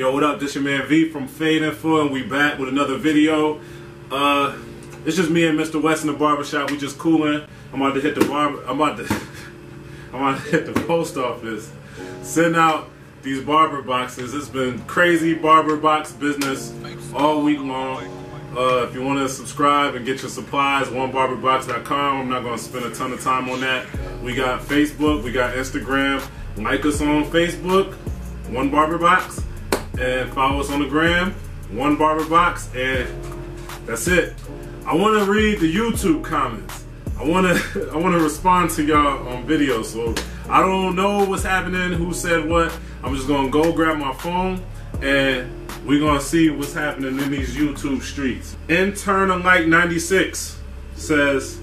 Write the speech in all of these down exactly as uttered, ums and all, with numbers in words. Yo, what up? This your man V from Fade in Full, and we back with another video. Uh, it's just me and Mister West in the barbershop. We just cooling. I'm about to hit the barber. I'm about to. I'm about to hit the post office. Send out these barber boxes. It's been crazy barber box business all week long. Uh, if you want to subscribe and get your supplies, one barber box dot com. I'm not going to spend a ton of time on that. We got Facebook, we got Instagram. Like us on Facebook, OneBarberBox, and follow us on the gram, OneBarberBox, and that's it. I want to read the YouTube comments. I want to I want to respond to y'all on video, so I don't know what's happening, who said what. I'm just going to go grab my phone and we're gonna see what's happening in these YouTube streets. Internalite ninety-six says,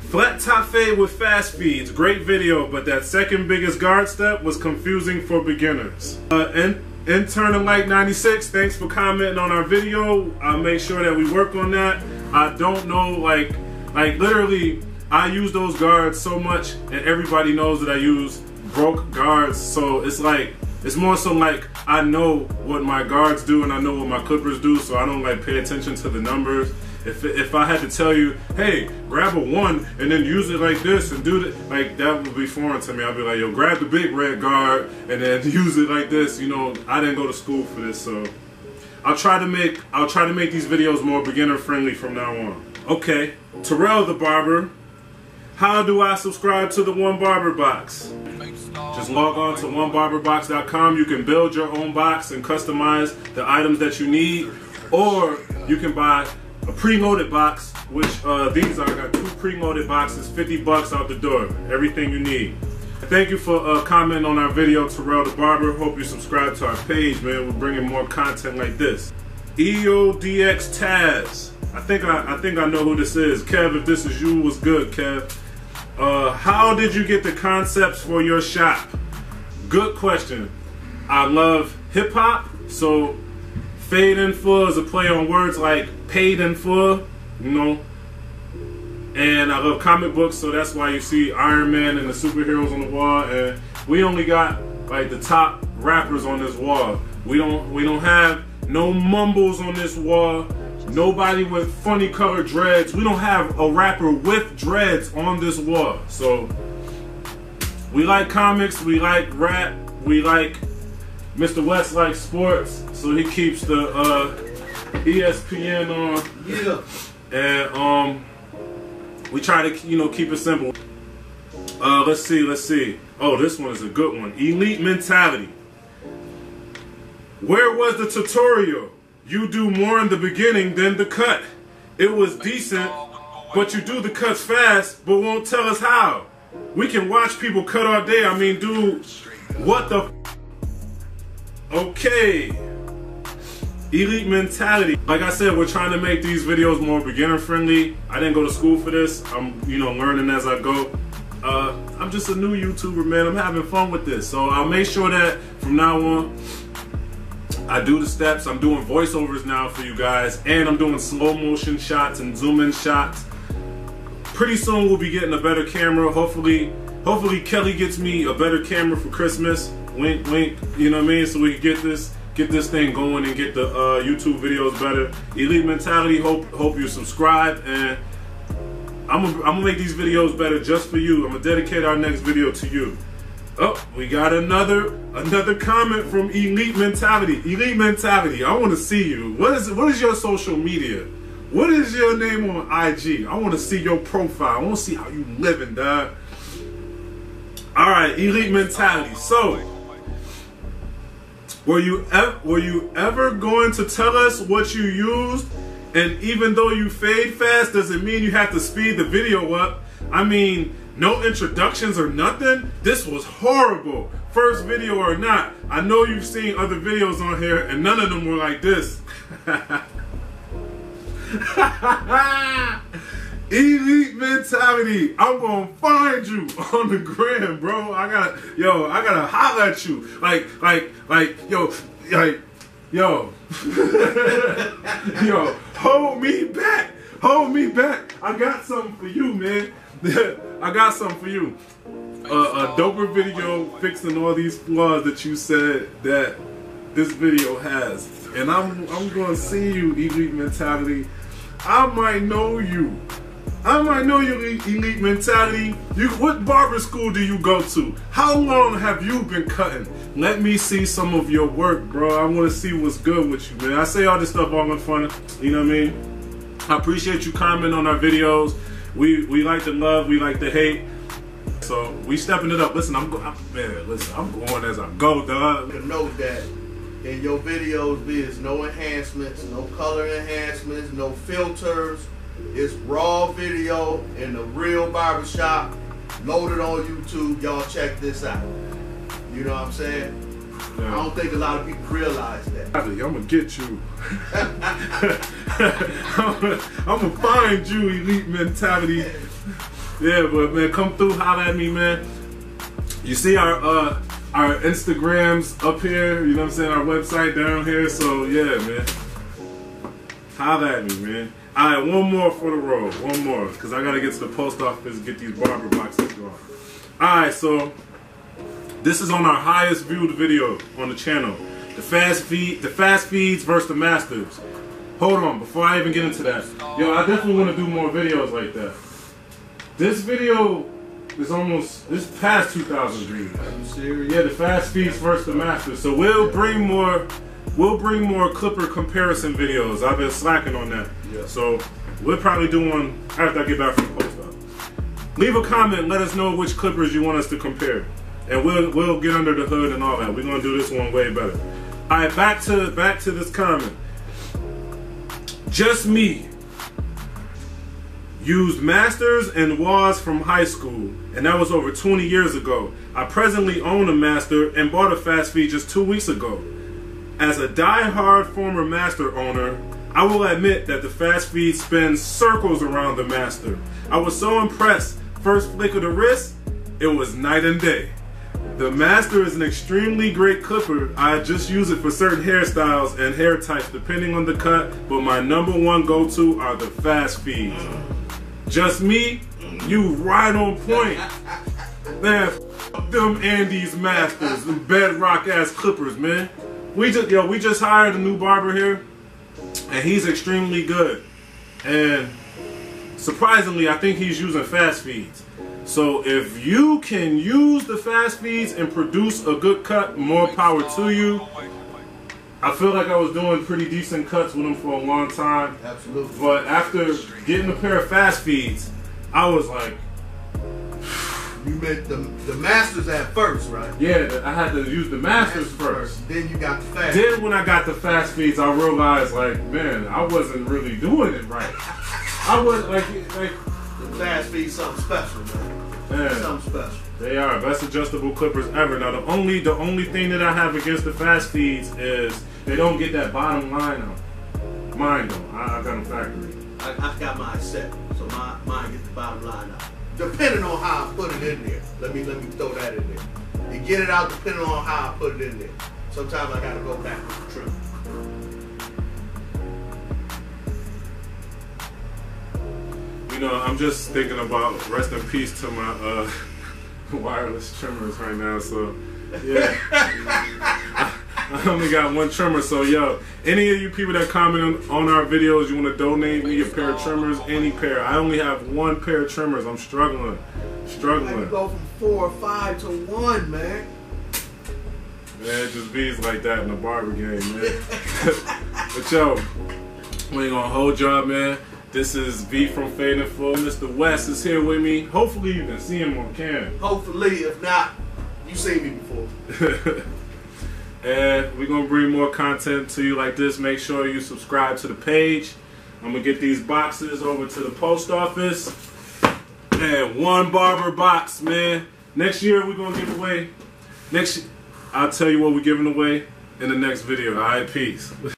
flat top fade with fast feeds, great video, but that second biggest guard step was confusing for beginners. Uh, in Internalite ninety-six, thanks for commenting on our video. I'll make sure that we work on that. I don't know, like, like literally, I use those guards so much, and everybody knows that I use broke guards, so it's like, it's more so like I know what my guards do and I know what my clippers do, so I don't like pay attention to the numbers. If, if I had to tell you, hey, grab a one and then use it like this and do that, like that would be foreign to me. I'd be like, yo, grab the big red guard and then use it like this. You know, I didn't go to school for this, so I'll try to make I'll try to make these videos more beginner friendly from now on. Okay, Terrell the barber, how do I subscribe to the One Barber Box? Just log on to one barber box dot com. You can build your own box and customize the items that you need, or you can buy a pre-molded box, which uh, these are. I got two pre-molded boxes, fifty bucks out the door, everything you need. Thank you for uh, commenting on our video, Terrell the Barber. Hope you subscribe to our page, man. We're bringing more content like this. E O D X Taz. I think I, I think I know who this is. Kev, if this is you, what's good, Kev? Uh, how did you get the concepts for your shop? Good question. I love hip hop, so fade in full is a play on words like paid in full, you know. And I love comic books, so that's why you see Iron Man and the superheroes on the wall. And we only got like the top rappers on this wall. We don't we don't have no mumbles on this wall. Nobody with funny colored dreads. We don't have a rapper with dreads on this wall. So we like comics, we like rap, we like Mister West likes sports, so he keeps the uh, E S P N on. Yeah. And um, we try to, you know, keep it simple. Uh, let's see, let's see. Oh, this one is a good one. Elite Mentality. Where was the tutorial? You do more in the beginning than the cut. It was decent, but you do the cuts fast, but won't tell us how. We can watch people cut all day. I mean, dude, what the f? Okay. Elite Mentality. Like I said, we're trying to make these videos more beginner friendly. I didn't go to school for this. I'm, you know, learning as I go. Uh, I'm just a new YouTuber, man. I'm having fun with this. So I'll make sure that from now on, I do the steps. I'm doing voiceovers now for you guys, and I'm doing slow motion shots and zoom in shots. Pretty soon we'll be getting a better camera. Hopefully, hopefully Kelly gets me a better camera for Christmas. Wink, wink. You know what I mean? So we can get this, get this thing going and get the uh, YouTube videos better. Elite Mentality. Hope, hope you subscribe, and I'm gonna, I'm gonna make these videos better just for you. I'm gonna dedicate our next video to you. Oh, we got another another comment from Elite Mentality. Elite Mentality, I want to see you. What is what is your social media? What is your name on I G? I want to see your profile. I want to see how you living, dog. All right, Elite Mentality. So, were you ever were you ever going to tell us what you used? And even though you fade fast, does it mean you have to speed the video up? I mean, no introductions or nothing? This was horrible. First video or not, I know you've seen other videos on here and none of them were like this. Elite Mentality, I'm gonna find you on the gram, bro. I gotta, yo, I gotta holler at you. Like, like, like, yo, like, yo. Yo, hold me back. Hold me back. I got something for you, man. I got something for you. Uh, a doper video fixing all these flaws that you said that this video has. And I'm I'm gonna see you, Elite Mentality. I might know you. I might know you, Elite Mentality. You, what barber school do you go to? How long have you been cutting? Let me see some of your work, bro. I wanna see what's good with you, man. I say all this stuff all in fun, you know what I mean? I appreciate you commenting on our videos. We we like to love, we like to hate. So we stepping it up. Listen, I'm going, man, listen, I'm going as I go, dog. You know that in your videos there's no enhancements, no color enhancements, no filters. It's raw video in the real barbershop, loaded on YouTube. Y'all check this out. You know what I'm saying? Yeah. I don't think a lot of people realize that. I'm gonna get you. I'm, gonna, I'm gonna find you, Elite Mentality. Yeah, but man, come through, holler at me, man. You see our uh, our Instagrams up here. You know what I'm saying? Our website down here. So yeah, man. Holler at me, man. All right, one more for the road. One more, cause I gotta get to the post office and get these barber boxes going. All right, so. This is on our highest viewed video on the channel. The fast feed, the fast feeds versus the masters. Hold on, before I even get into that. Yo, I definitely want to do more videos like that. This video is almost, this past two thousand views. Are you serious? Yeah, the fast feeds versus the masters. So we'll bring more, we'll bring more clipper comparison videos. I've been slacking on that. Yeah. So we'll probably do one after I get back from the post office. Leave a comment, let us know which clippers you want us to compare. And we'll we'll get under the hood and all that. We're gonna do this one way better. All right, back to back to this comment. Just me used masters and wahs from high school, and that was over twenty years ago. I presently own a master and bought a fast feed just two weeks ago. As a die-hard former master owner, I will admit that the fast feed spins circles around the master. I was so impressed. First flick of the wrist, it was night and day. The master is an extremely great clipper. I just use it for certain hairstyles and hair types depending on the cut, but my number one go-to are the fast feeds. Just me, you right on point. Man, f them Andis masters, them bedrock ass clippers, man. We just, yo, we just hired a new barber here, and he's extremely good. And surprisingly, I think he's using fast feeds. So if you can use the fast feeds and produce a good cut, more power to you. I feel like I was doing pretty decent cuts with them for a long time. Absolutely. But after getting a pair of fast feeds, I was like... You meant the, the masters at first, right? Yeah, I had to use the masters, the masters first. first. Then you got the fast feeds. Then when I got the fast feeds, I realized, like, man, I wasn't really doing it right. I was like... like Fast feed something special, man. man. Something special. They are best adjustable clippers ever. Now the only the only thing that I have against the fast feeds is they don't get that bottom line out. Mine don't. I, I got them factory. I, I got mine set, so my mine gets the bottom line out. Depending on how I put it in there. Let me let me throw that in there. You get it out depending on how I put it in there. Sometimes I gotta go back with the trim. You know, I'm just thinking about rest in peace to my uh, wireless trimmers right now. So, yeah, I, I only got one trimmer. So, yo, any of you people that comment on our videos, you want to donate me a pair of trimmers, any pair. I only have one pair of trimmers. I'm struggling, struggling. I go from four or five to one, man. Man, it just bees like that in the barber game, man. But yo, we ain't gonna hold y'all, man. This is V from Fade in Full. Mister West is here with me. Hopefully you can see him on camera. Hopefully, if not, you've seen me before. And we're gonna bring more content to you like this. Make sure you subscribe to the page. I'm gonna get these boxes over to the post office. And One Barber Box, man. Next year we're gonna give away. Next, I'll tell you what we're giving away in the next video. All right, peace.